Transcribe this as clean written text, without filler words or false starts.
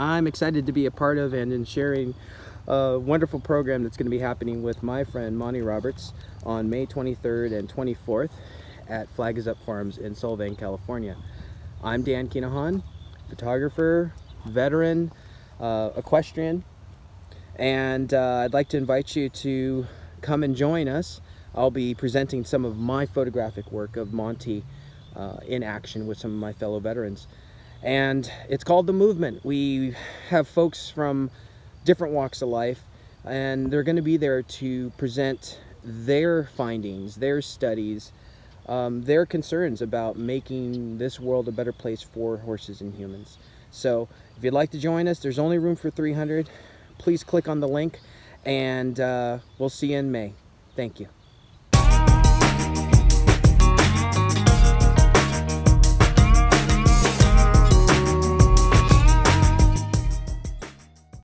I'm excited to be a part of and in sharing a wonderful program that's going to be happening with my friend Monty Roberts on May 23rd and 24th at Flag Is Up Farms in Solvang, California. I'm Dan Quinajon, photographer, veteran, equestrian, and I'd like to invite you to come and join us. I'll be presenting some of my photographic work of Monty in action with some of my fellow veterans. And it's called The Movement. We have folks from different walks of life, and they're going to be there to present their findings, their studies, their concerns about making this world a better place for horses and humans. So if you'd like to join us, there's only room for 300. Please click on the link, and we'll see you in May. Thank you.